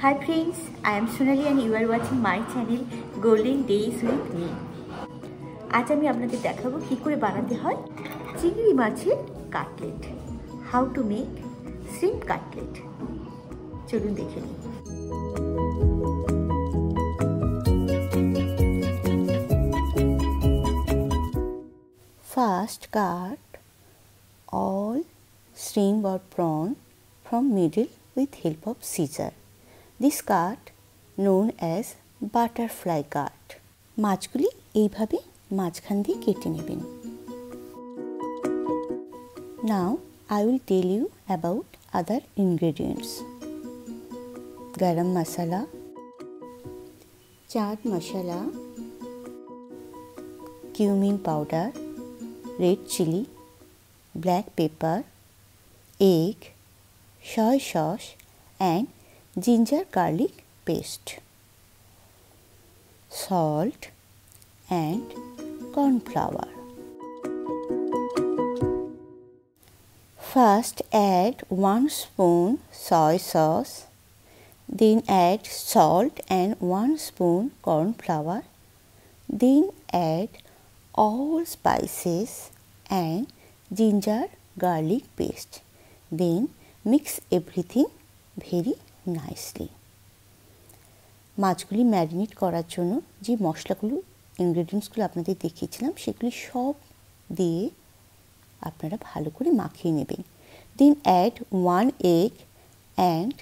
Hi friends, I am Sunli and you are watching my channel Golden Days with Me। आज আমি আপনাদের দেখাবো কি করে বানাতে হয় চিংড়ি মাছের cutlet. How to make shrimp cutlet। চলুন দেখে নিই। First cut all shrimp or prawn from middle with help of scissor। This cut known as butterfly cut। মাছগুলি এইভাবে মাঝখান দিয়ে কেটে নেবেন। Now I will tell you about other ingredients। garam masala, chaat masala, cumin powder, red chili, black pepper, egg, soy sauce and ginger garlic paste, salt and corn flour। First add 1 spoon soy sauce, then add salt and 1 spoon corn flour, then add all spices and ginger garlic paste, then mix everything very nicely. माछगुली marinate करार जोन्नो जे मसलागुलो इनग्रेडिएंट्सगुलो आपनादेर देखिয়েছিলাম সেগুলি सब दिए आपनारा भालो करे माखिए नेबेन। Then add 1 egg and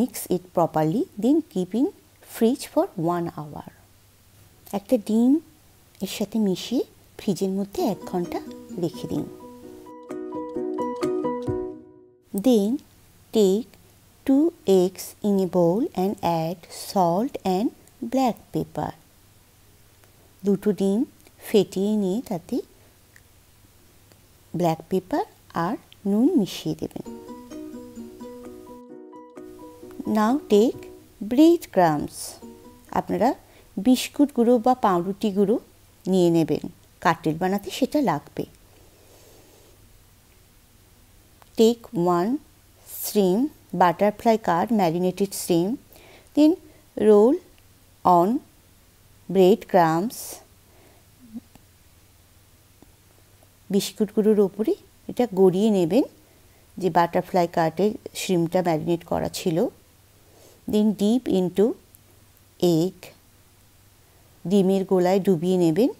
mix it properly, then keep in fridge for 1 hour. एकटा डिम एर साथे मिशिए फ्रिजेर मध्ये 1 घंटा रेखे दिन। Then take 2 eggs in a bowl and add salt and black pepper। দুটো ডিম ফেটিয়ে নিয়ে তাতে ব্ল্যাক পেপার আর নুন মিশিয়ে দেবেন। Now take bread crumbs। আপনারা বিস্কুট গুঁড়ো বা পাউরুটি গুঁড়ো নিয়ে নেবেন, কাটলেট বানাতে সেটা লাগবে। Take 1 shrimp butterfly cut marinated shrimp, then roll on bread crumbs biscuit গুঁড়োর উপরে এটা গড়িয়ে নেবেন যে বাটারফ্লাই কাটে শ্রিমটা ম্যারিনেট করা ছিল। দেন ডিপ ইনটু এগ, ডিমের গোলায় ডুবিয়ে নেবেন।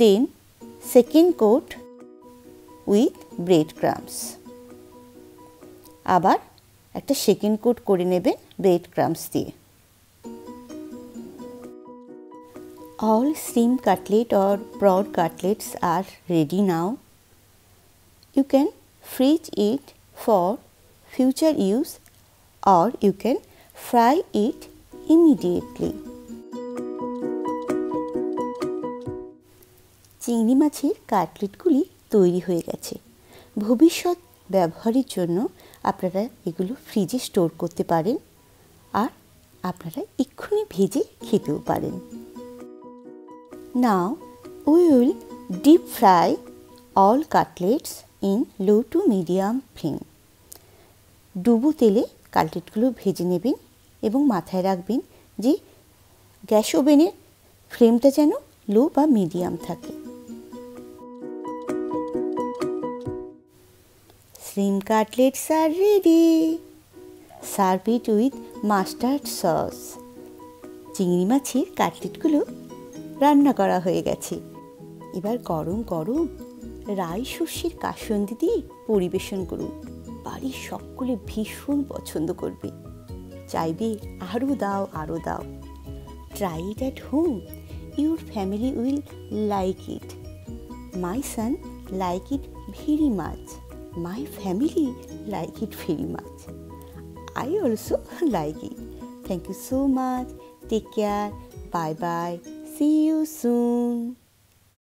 Then second coat with bread crumbs. আবার একটা সেকেন্ড কোট করে নেবেন ব্রেড ক্রাম্বস দিয়ে। All shrimp cutlet or prawn cutlets আর ready now. You can freeze it for future use or you can fry it immediately. চিংড়ি মাছের কাটলেটগুলি তৈরি হয়ে গেছে। ভবিষ্যৎ ব্যবহারের জন্য আপনারা এগুলো ফ্রিজে স্টোর করতে পারেন আর আপনারা এক্ষুনি ভেজে খেতেও পারেন। Now we will deep fry all cutlets in low to medium flame. ডুবো তেলে কাটলেটগুলো ভেজে নেবেন এবং মাথায় রাখবেন যে গ্যাস ওভেনের ফ্লেমটা যেন লো বা মিডিয়াম থাকে। Shrimp cutlets are ready। Serve it with mustard sauce। চিংড়ি মাছের কাটলেটগুলো রান্না করা হয়ে গেছে। এবার গরম গরম রাই শস্যের কাসুন্দি দিয়ে পরিবেশন করুন। বাড়ির সকলে ভীষণ পছন্দ করবে, চাইবে আরও দাও আরও দাও। Try it at home, your family will like it। My son like it very much। My family like it very much। I also like it। Thank you so much। Take care। Bye bye। See you soon।